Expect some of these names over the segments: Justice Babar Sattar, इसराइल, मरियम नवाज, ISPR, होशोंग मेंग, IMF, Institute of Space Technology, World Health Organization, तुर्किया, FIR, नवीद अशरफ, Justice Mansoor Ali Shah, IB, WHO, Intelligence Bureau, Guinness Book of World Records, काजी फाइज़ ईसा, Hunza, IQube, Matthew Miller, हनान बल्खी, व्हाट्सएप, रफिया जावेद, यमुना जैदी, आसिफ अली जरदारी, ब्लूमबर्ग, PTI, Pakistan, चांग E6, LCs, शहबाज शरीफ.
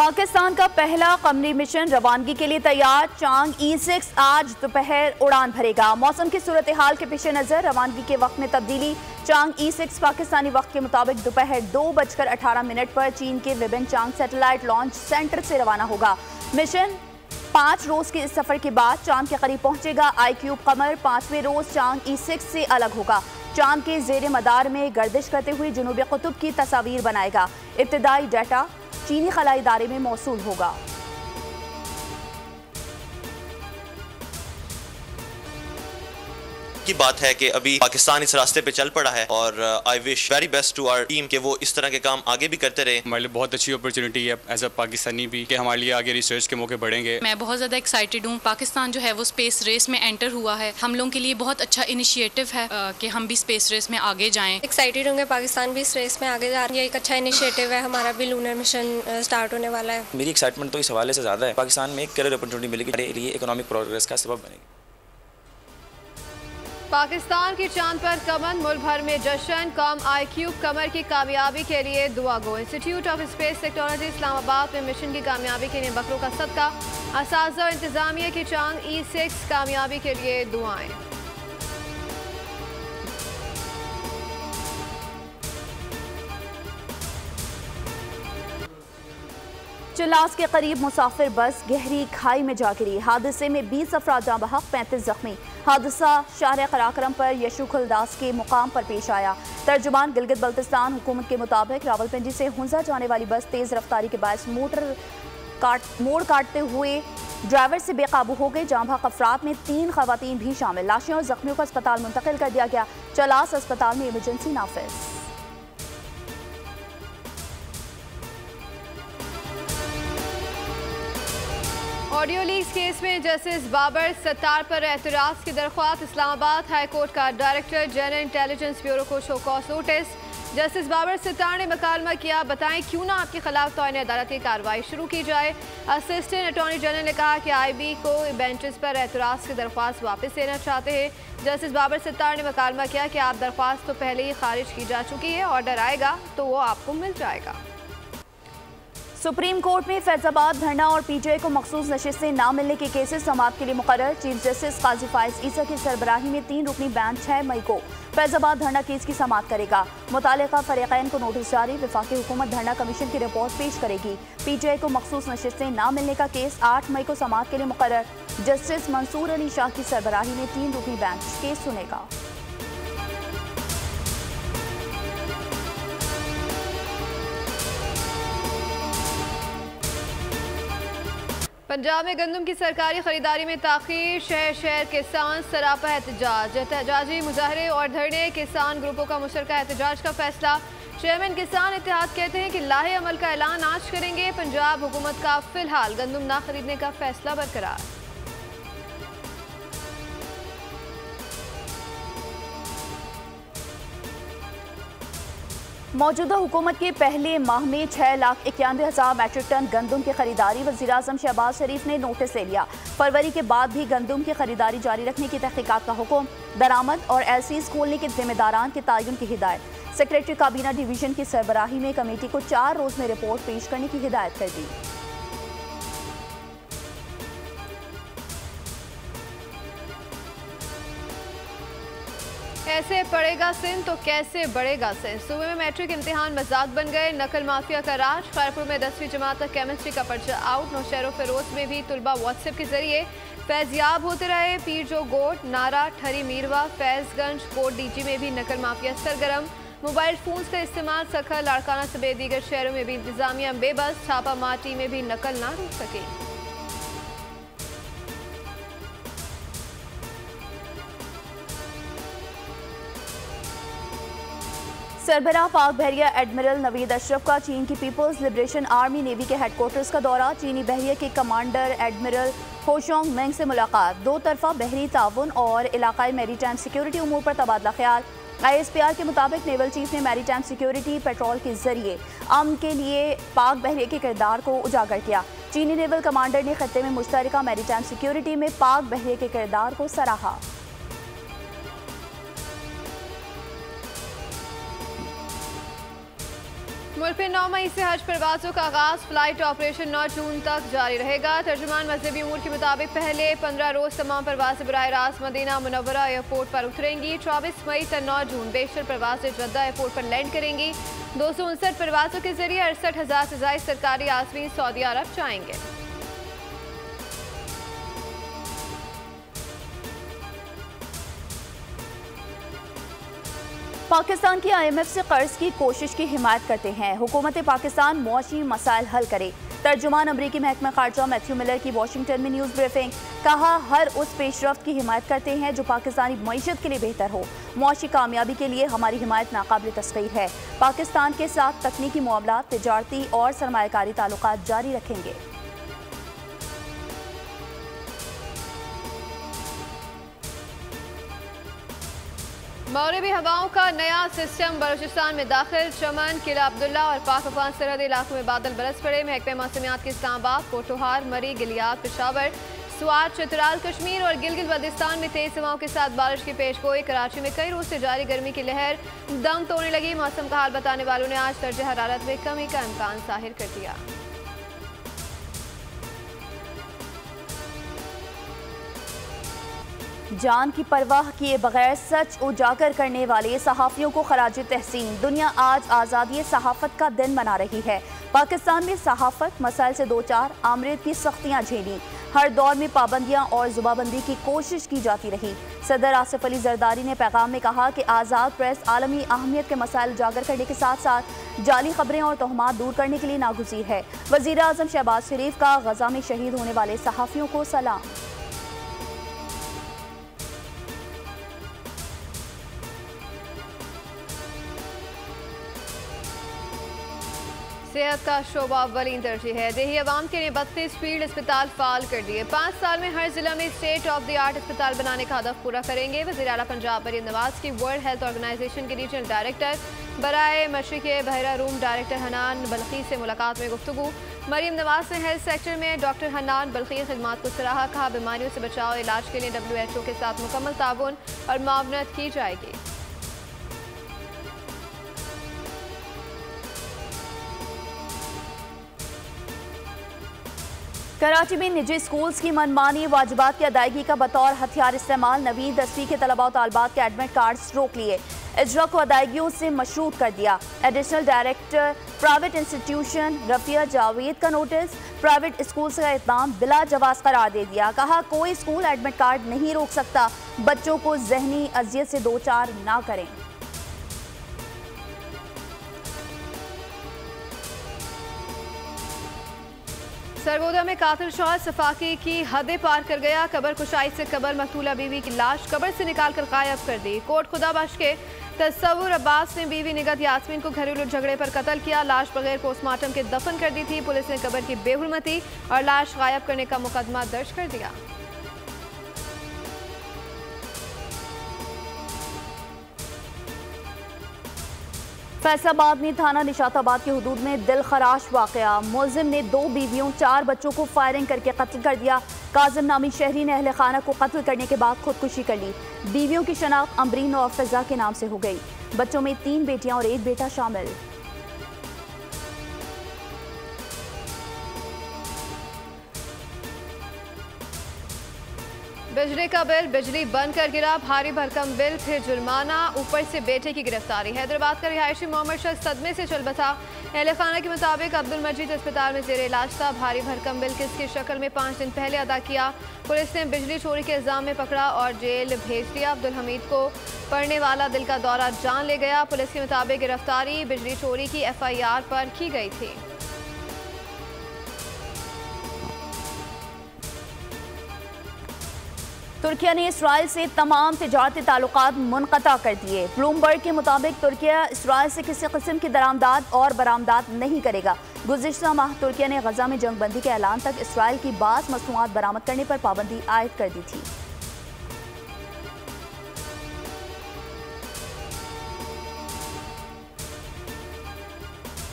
पाकिस्तान का पहला कमरी मिशन रवानगी के लिए तैयार, चांग E6 आज दोपहर उड़ान भरेगा। मौसम की सूरत हाल के पेश नज़र रवानगी के वक्त में तब्दीली। चांग E6 पाकिस्तानी वक्त के मुताबिक दोपहर 2:18 पर चीन के विभिन्न चांग सैटेलाइट लॉन्च सेंटर से रवाना होगा। मिशन 5 रोज के इस सफर के बाद चांद के करीब पहुंचेगा। IQube कमर 5वें रोज चांग E6 से अलग होगा। चांद के जेर मदार में गर्दिश करते हुए जनूबी कुतुब की तस्वीर बनाएगा। इब्तदाई डाटा चीनी खलाई इदारे में मौसूल होगा। की बात है कि अभी पाकिस्तान इस रास्ते पे चल पड़ा है और I wish very best to our team कि वो इस तरह के काम आगे भी करते रहे। हमारे लिए बहुत अच्छी अपॉर्चुनिटी है एज अ पाकिस्तानी भी कि हमारे लिए आगे रिसर्च के मौके बढ़ेंगे। मैं बहुत ज़्यादा एक्साइटेड हूँ। पाकिस्तान जो है वो स्पेस रेस में एंटर हुआ है, हम लोगों के लिए बहुत अच्छा इनिशिएटिव है कि हम भी स्पेस रेस में आगे जाएँ। एक्साइटेड होंगे, पाकिस्तान भी इस रेस में आगे जा रही है। एक अच्छा इनिशिएटिव है, हमारा भी लूनर मिशन स्टार्ट होने वाला है। मेरी एक्साइटमेंट तो इस हवाले से ज़्यादा है। पाकिस्तान में एक करियर अपॉर्चुनिटी मिलेगी, हमारे लिए इकोनॉमिक प्रोग्रेस का सबब बनेगी। पाकिस्तान के चांद पर कमर, मुल्क भर में जश्न। कॉम IQube कमर की कामयाबी के लिए दुआ गो। Institute of space technology Islamabad में मिशन की कामयाबी के लिए बकरों का सदका। असाज़ा और इंतजामिया की चांग E6 कामयाबी के लिए दुआएं। चिलास के करीब मुसाफिर बस गहरी खाई में जा गिरी। हादसे में 20 अफराद जाँ बहक, 35 जख्मी। हादसा शहर कराक्रम पर यशुखलदास के मुकाम पर पेश आया। तर्जुमान गिलगित बल्तिस्तान हुकूमत के मुताबिक रावलपिंडी से हुंजा जाने वाली बस तेज़ रफ्तारी के बायस मोड़ काटते हुए ड्राइवर से बेकाबू हो गई। जाँ बहक अफराद में 3 खवातीन भी शामिल। लाशें और जख्मियों को अस्पताल मुंतकिल कर दिया गया। चिलास अस्पताल में इमरजेंसी नाफिज। ऑडियो लीक केस में जस्टिस बाबर सत्तार पर एतराज़ की दरख्वास्त। इस्लामाबाद हाई कोर्ट का डायरेक्टर जनरल इंटेलिजेंस ब्यूरो को show cause notice. Justice Babar Sattar ने मकालमा किया, बताएं क्यों ना आपके खिलाफ तौहीन अदालत की कार्रवाई शुरू की जाए। असिस्टेंट अटॉर्नी जनरल ने कहा कि IB को बेंचेस पर एतराज़ की दरख्वास्त वापस लेना चाहते हैं। जस्टिस बाबर सत्तार ने मकालमा किया कि आप दरख्वास्त तो पहले ही खारिज की जा चुकी है, ऑर्डर आएगा तो वो आपको मिल जाएगा। सुप्रीम कोर्ट में फैसलाबाद धरना और PTI को मखसूस नशिस्तें न मिलने के केसेस समाप्त के लिए मुकर्रर। चीफ जस्टिस काजी फाइज़ ईसा की सरबराही में 3 रुकनी बेंच 6 मई को फैसलाबाद धरना केस की समाप्त करेगा। मुतालिका फरीकैन को नोटिस जारी। वफाकी हुकूमत धरना कमीशन की रिपोर्ट पेश करेगी। PTI को मखसूस नशिस्तें न मिलने का केस 8 मई को समाप्त के लिए मुकर्रर। जस्टिस मंसूर अली शाह की सरबराही में 3 रुकनी बेंच केस सुनेगा। पंजाब में गंदम की सरकारी खरीदारी में ताखीर। शहर किसान सरापा एहतजाज। एहतजाजी मुजाहरे और धरने, किसान ग्रुपों का मुशतरका एहतजाज का फैसला। चेयरमैन किसान इत्तेहाद कहते हैं कि लाहे अमल का ऐलान आज करेंगे। पंजाब हुकूमत का फिलहाल गंदम ना खरीदने का फैसला बरकरार। मौजूदा हुकूमत के पहले माह में 6,91,000 मेट्रिक टन गंदम की खरीदारी वज़ीर-ए-आज़म शहबाज शरीफ ने नोटिस ले लिया। फरवरी के बाद भी गंदम की खरीदारी जारी रखने की तहकीकात का हुक्म। दरामद और LCs खोलने के जिम्मेदारान के तयन की हिदायत। सेक्रेटरी काबीना डिवीजन की सरबराही में कमेटी को 4 रोज़ में रिपोर्ट पेश करने की हिदायत कर दी। कैसे पढ़ेगा सिंध तो कैसे बढ़ेगा सिंध। सूबे में मैट्रिक इम्तिहान मजाक बन गए, नकल माफिया का राज। खैरपुर में 10वीं जमात तक केमिस्ट्री का पर्चा आउट। नौशहर और फिरोज में भी तलबा व्हाट्सएप के जरिए फैजयाब होते रहे। पीरजो गोट, नारा, ठरी मीरवा, फैजगंज, कोट DG में भी नकल माफिया सरगरम। मोबाइल फोन का इस्तेमाल सखर, लाड़काना समेत दीगर शहरों में भी इंतजामिया बेबस। छापा माटी में भी नकल ना रुक सके। सरबराह पाक बहरिया एडमिरल नवीद अशरफ का चीन की पीपल्स लिबरेशन आर्मी नेवी के हेडक्वार्टर्स का दौरा। चीनी बहरिया के कमांडर एडमिरल होशोंग मेंग से मुलाकात। 2 तरफा बहरी ताउन और इलाकाई मैरीटाइम सिक्योरिटी उमूर पर तबादला ख्याल। ISPR के मुताबिक नेवल चीफ ने मैरीटाइम सिक्योरिटी पेट्रोल के जरिए अमन के लिए पाक बहरिया के किरदार को उजागर किया। चीनी नेवल कमांडर ने खत्ते में मुश्तरका मैरीटाइम सिक्योरिटी में पाक बहरिया के किरदार को सराहा। मुल्क में 9 मई से हज परवाजों का आगाज, फ्लाइट ऑपरेशन 9 जून तक जारी रहेगा। तर्जुमान मजहबी उमूर के मुताबिक पहले 15 रोज तमाम परवाजें बराह रास्त मदीना मुनव्वरा एयरपोर्ट पर उतरेंगी। 24 मई तक 9 जून 62 परवाजें जद्दा एयरपोर्ट पर लैंड करेंगी। 259 परवाजों के जरिए 68,000 से ज्यादा सरकारी आज़मीन सऊदी अरब जाएंगे। पाकिस्तान की IMF से कर्ज की कोशिश की हिमायत करते हैं। हुकूमत पाकिस्तान मुआशी मसाइल हल करे। तर्जुमान अमरीकी महकमा खारजा मैथ्यू मिलर की वाशिंगटन में न्यूज़ ब्रीफिंग, कहा हर उस पेशरफ्त की हिमायत करते हैं जो पाकिस्तानी मीशत के लिए बेहतर हो। मुआशी कामयाबी के लिए हमारी हिमायत नाकाबिल तस्खीर है। पाकिस्तान के साथ तकनीकी मामला, तजारती और सरमायाकारी ताल्लुकात जारी रखेंगे। मगरिबी हवाओं का नया सिस्टम बलूचिस्तान में दाखिल। चमन, किला अब्दुल्ला और पाक अफगान सरहद इलाकों में बादल बरस पड़े। महकमे मौसमियात के इस्लामाबाद, पोटोहार, मरी, गिलियाद, पिशावर, स्वात, चित्राल, कश्मीर और गिलगित बल्तिस्तान में तेज हवाओं के साथ बारिश की पेश गोई। कराची में कई रोज से जारी गर्मी की लहर दम तोड़ने लगी। मौसम का हाल बताने वालों ने आज दर्जे हरारत में कमी का इम्कान जाहिर कर दिया। जान की परवाह किए बगैर सच उजागर करने वाले सहाफ़ियों को खराज तहसीन। दुनिया आज आज़ादी सहाफ़त का दिन मना रही है। पाकिस्तान में सहाफ़त मसाइल से दो चार आमरीत की सख्तियाँ झेली। हर दौर में पाबंदियाँ और जुबाबंदी की कोशिश की जाती रही। सदर आसिफ अली जरदारी ने पैगाम में कहा कि आज़ाद प्रेस आलमी अहमियत के मसाइल उजागर करने के साथ साथ जाली खबरें और तोहमात दूर करने के लिए नागुज़ीर है। वज़ीर आज़म शहबाज शरीफ का गजा में शहीद होने वाले सहाफ़ियों को सलाम। सेहत का शोबा अव्वलीन दर्जे है। देही अवाम के लिए 32 फील्ड अस्पताल फाल कर दिए। 5 साल में हर जिला में स्टेट ऑफ द आर्ट अस्पताल बनाने का हदफ पूरा करेंगे। वज़ीर आला पंजाब मरियम नवाज की वर्ल्ड हेल्थ ऑर्गेनाइजेशन के रीजनल डायरेक्टर बराए मशरिक़ बहरा रूम डायरेक्टर हनान बल्खी से मुलाकात में गुफ्तगू। मरियम नवाज ने हेल्थ सेक्टर में डॉक्टर हनान बल्खी खिदमात को सराहा। कहा बीमारियों से बचाव इलाज के लिए WHO के साथ मुकम्मल ताबुन और मुआवनत की जाएगी। कराची में निजी स्कूल्स की मनमानी वाजिबात की अदायगी का बतौर हथियार इस्तेमाल। 9वीं 10वीं के तलबा और तालबात के एडमिट कार्ड्स रोक लिए, इजरा को अदायगियों से मशरूत कर दिया। Additional director private institution रफिया जावेद का नोटिस, प्राइवेट स्कूल्स का इत्माम बिला जवाज़ करार दे दिया। कहा कोई स्कूल एडमिट कार्ड नहीं रोक सकता। बच्चों को जहनी अजियत से दो चार ना करें। सरगोदा में कातिल शौहर सफाकी की हदें पार कर गया। कबर कुशाई से कबर मकतूला बीवी की लाश कबर से निकालकर गायब कर दी। कोट खुदाबख्श के तसव्वुर अब्बास ने बीवी निगत यास्मीन को घरेलू झगड़े पर कत्ल किया। लाश बगैर पोस्टमार्टम के दफन कर दी थी। पुलिस ने कबर की बेहुरमती और लाश गायब करने का मुकदमा दर्ज कर दिया। फैसलाबाद में थाना निशाताबाद के हदूद में दिल खराश वाकया। मुलजिम ने 2 बीवियों 4 बच्चों को फायरिंग करके कत्ल कर दिया। काजिम नामी शहरी ने अहल खाना को कत्ल करने के बाद खुदकुशी कर ली। बीवियों की शनाख्त अमरीन और फिजा के नाम से हो गई। बच्चों में 3 बेटियां और 1 बेटा शामिल। बिजली का बिल, बिजली बंद कर गिरा, भारी भरकम बिल फिर जुर्माना, ऊपर से बेटे की गिरफ्तारी। हैदराबाद का रिहायशी मोहम्मद शख्स सदमे से चल बसा। अहल खाना के मुताबिक अब्दुल मजीद अस्पताल में जेर इलाज था। भारी भरकम बिल किसकी शक्ल में 5 दिन पहले अदा किया। पुलिस ने बिजली चोरी के इल्जाम में पकड़ा और जेल भेज दिया। अब्दुल हमीद को पड़ने वाला दिल का दौरा जान ले गया। पुलिस के मुताबिक गिरफ्तारी बिजली चोरी की FIR पर की गई थी। तुर्किया ने इसराइल से तमाम तजारती ताल्लुकात मुनक़ता कर दिए। ब्लूमबर्ग के मुताबिक तुर्किया इसराइल से किसी किस्म की दरामदाद और बरामदाद नहीं करेगा। गुज़िश्ता माह तुर्किया ने गजा में जंगबंदी के ऐलान तक इसराइल की बाज़ मसनूआत बरामद करने पर पाबंदी आयद कर दी थी।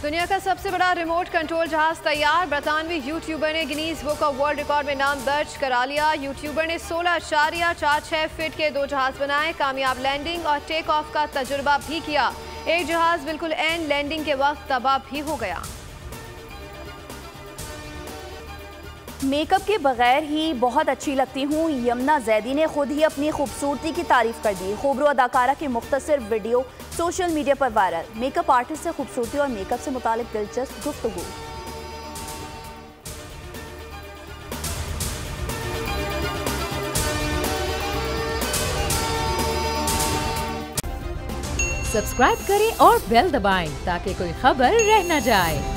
दुनिया का सबसे बड़ा रिमोट कंट्रोल जहाज तैयार। बरतानवी यूट्यूबर ने Guinness book of world record में नाम दर्ज करा लिया। यूट्यूबर ने 16.46 फीट के 2 जहाज बनाए। कामयाब लैंडिंग और टेक ऑफ का तजुर्बा भी किया। एक जहाज बिल्कुल एंड लैंडिंग के वक्त तबाह भी हो गया। मेकअप के बगैर ही बहुत अच्छी लगती हूँ, यमुना जैदी ने खुद ही अपनी खूबसूरती की तारीफ कर दी। खूबरू अदाकारा की मुख्तसर वीडियो सोशल मीडिया पर वायरल। मेकअप आर्टिस्ट से खूबसूरती और मेकअप से मुतालिक दिलचस्प गुफ्तगू। सब्सक्राइब करें और बेल दबाएं ताकि कोई खबर रह न जाए।